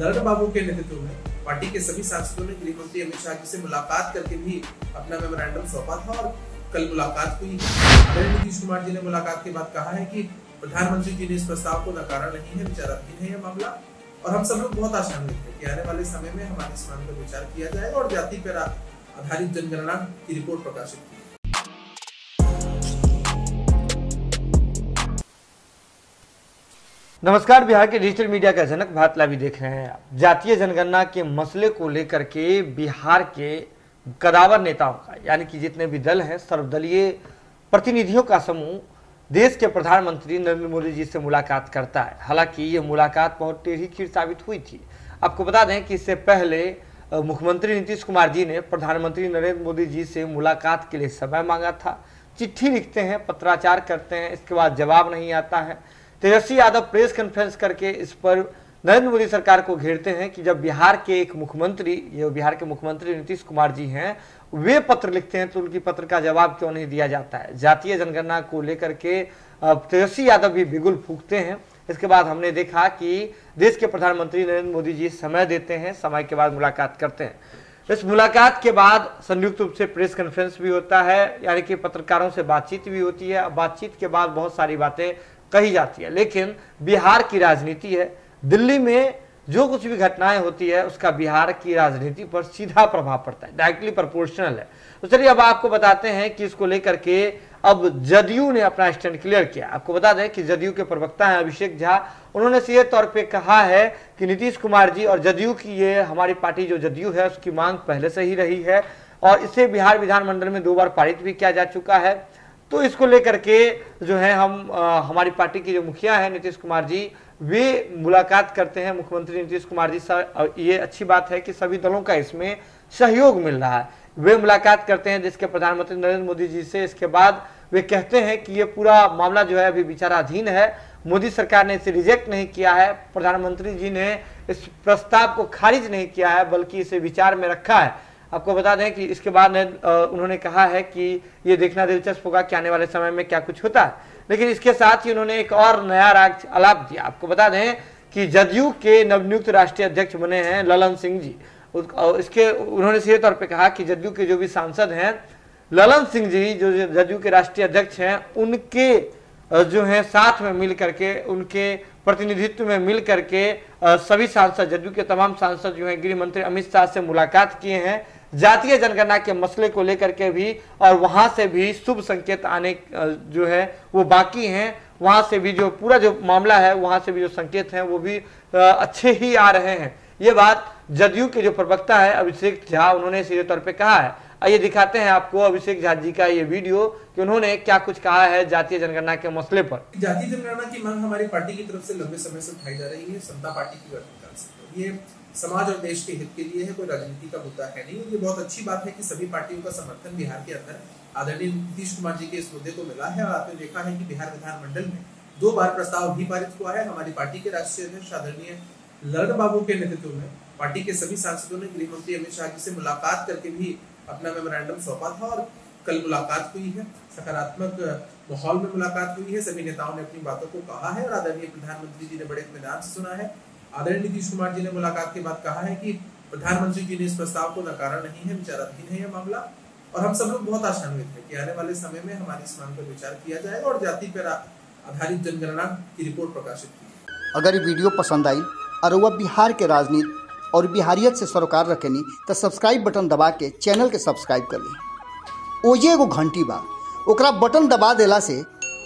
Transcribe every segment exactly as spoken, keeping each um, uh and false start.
ललन बाबू के नेतृत्व में पार्टी के सभी सांसदों ने गृह मंत्री अमित शाह जी से मुलाकात करके भी अपना मेमोरेंडम सौंपा था और कल मुलाकात हुई। नीतीश कुमार जी ने मुलाकात के बाद कहा है कि प्रधानमंत्री जी ने इस प्रस्ताव को नकारा नहीं है, विचाराधीन है यह मामला और हम सब लोग बहुत आशान्वित हैं कि आने वाले समय में हमारे इस मामले पर विचार किया जाएगा और जाति पर आधारित जनगणना की रिपोर्ट प्रकाशित की। नमस्कार, बिहार के डिजिटल मीडिया का जनक भारत लाइव देख रहे हैं आप। जातीय जनगणना के मसले को लेकर के बिहार के कदावर नेताओं का यानी कि जितने भी दल हैं सर्वदलीय प्रतिनिधियों का समूह देश के प्रधानमंत्री नरेंद्र मोदी जी से मुलाकात करता है। हालांकि ये मुलाकात बहुत टेढ़ी खीर साबित हुई थी। आपको बता दें कि इससे पहले मुख्यमंत्री नीतीश कुमार जी ने प्रधानमंत्री नरेंद्र मोदी जी से मुलाकात के लिए समय मांगा था, चिट्ठी लिखते हैं, पत्राचार करते हैं, इसके बाद जवाब नहीं आता है। तेजस्वी यादव प्रेस कॉन्फ्रेंस करके इस पर नरेंद्र मोदी सरकार को घेरते हैं कि जब बिहार के एक मुख्यमंत्री ये बिहार के मुख्यमंत्री नीतीश कुमार जी हैं वे पत्र लिखते हैं तो उनकी पत्र का जवाब क्यों नहीं दिया जाता है। जातीय जनगणना को लेकर के तेजस्वी यादव भी बिगुल फूंकते हैं। इसके बाद हमने देखा कि देश के प्रधानमंत्री नरेंद्र मोदी जी समय देते हैं, समय के बाद मुलाकात करते हैं। इस मुलाकात के बाद संयुक्त रूप से प्रेस कॉन्फ्रेंस भी होता है, यानी कि पत्रकारों से बातचीत भी होती है। बातचीत के बाद बहुत सारी बातें कही जाती है, लेकिन बिहार की राजनीति है, दिल्ली में जो कुछ भी घटनाएं होती है उसका बिहार की राजनीति पर सीधा प्रभाव पड़ता है, डायरेक्टली प्रोपोर्शनल है। तो चलिए अब आपको बताते हैं कि इसको लेकर के अब जदयू ने अपना स्टैंड क्लियर किया। आपको बता दें कि जदयू के प्रवक्ता हैं अभिषेक झा, उन्होंने सीधे तौर पे कहा है कि नीतीश कुमार जी और जदयू की ये हमारी पार्टी जो जदयू है उसकी मांग पहले से ही रही है और इसे बिहार विधानमंडल में दो बार पारित भी किया जा चुका है। तो इसको लेकर के जो है हम आ, हमारी पार्टी के जो मुखिया हैं नीतीश कुमार जी वे मुलाकात करते हैं मुख्यमंत्री नीतीश कुमार जी से। ये अच्छी बात है कि सभी दलों का इसमें सहयोग मिल रहा है। वे मुलाकात करते हैं देश के प्रधानमंत्री नरेंद्र मोदी जी से। इसके बाद वे कहते हैं कि ये पूरा मामला जो है अभी विचाराधीन है, मोदी सरकार ने इसे रिजेक्ट नहीं किया है, प्रधानमंत्री जी ने इस प्रस्ताव को खारिज नहीं किया है बल्कि इसे विचार में रखा है। आपको बता दें कि इसके बाद उन्होंने कहा है कि ये देखना दिलचस्प होगा कि आने वाले समय में क्या कुछ होता है। लेकिन इसके साथ ही उन्होंने एक और नया राग आलाप दिया। आपको बता दें कि जदयू के नवनियुक्त राष्ट्रीय अध्यक्ष बने हैं ललन सिंह जी। इसके उन्होंने सीधे तौर पे कहा कि जदयू के जो भी सांसद हैं ललन सिंह जी जो जदयू के राष्ट्रीय अध्यक्ष हैं उनके जो है साथ में मिल करके उनके प्रतिनिधित्व में मिल करके सभी सांसद जदयू के तमाम सांसद जो है गृह मंत्री अमित शाह से मुलाकात किए हैं जातीय जनगणना के मसले को लेकर के भी, और वहां से भी शुभ संकेत आने जो है वो बाकी हैं। वहां से भी जो पूरा जो मामला है वहां से भी जो संकेत हैं वो भी अच्छे ही आ रहे हैं। ये बात जदयू के जो प्रवक्ता है अभिषेक झा उन्होंने सीधे तौर पे कहा है। आइए दिखाते हैं आपको अभिषेक झा जी का ये वीडियो कि उन्होंने क्या कुछ कहा है जातीय जनगणना के मसले पर। जातीय जनगणना की मांग हमारी पार्टी की तरफ से लंबे समय से उठाई जा रही है, समता पार्टी की गठन से ये समाज और देश के हित के लिए है, कोई राजनीति का मुद्दा है नहीं। ये बहुत अच्छी बात है कि सभी पार्टियों का समर्थन बिहार के अंदर आदरणीय नीतीश कुमार जी के इस मुद्दे को मिला है और आपने देखा है कि बिहार विधानमंडल में दो बार प्रस्ताव भी पारित हुआ है। हमारी पार्टी के राष्ट्रीय अध्यक्ष आदरणीय ललन बाबू के नेतृत्व में पार्टी के सभी सांसदों ने गृह मंत्री अमित शाह जी से मुलाकात करके भी अपना मेमोरेंडम सौंपा था और कल मुलाकात हुई है। सकारात्मक माहौल में मुलाकात हुई है, सभी नेताओं ने अपनी बातों को कहा है और आदरणीय प्रधानमंत्री जी ने बड़े इत्मीनान से सुना है। आदरणीय नीतीश कुमार जी ने मुलाकात के बाद कहा है कि प्रधानमंत्री जी ने इस प्रस्ताव को नकारा नहीं है, विचाराधीन है यह मामला और हम सब लोग बहुत आशान्वित हैं कि आने वाले समय में हमारी इस मांग पर विचार किया जाएगा और जाति पर आधारित जनगणना की रिपोर्ट प्रकाशित की। अगर ये वीडियो पसंद आई और वह बिहार के राजनीति और बिहारियत से सरोकार रखेनी तो सब्सक्राइब बटन दबा के चैनल के सब्सक्राइब कर ली। ओजे एगो घंटी बा, ओकरा बटन दबा देला से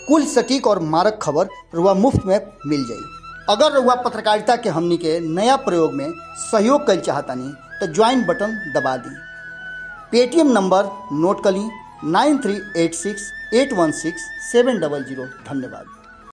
कुल सटीक और मारक खबर रुआ मुफ्त में मिल जाए। अगर रुआ पत्रकारिता के हमनी के नया प्रयोग में सहयोग कर चाहतनी तो ज्वाइन बटन दबा दी। पेटीएम नंबर नोट कर ली nine three eight six eight one six seven double zero. धन्यवाद।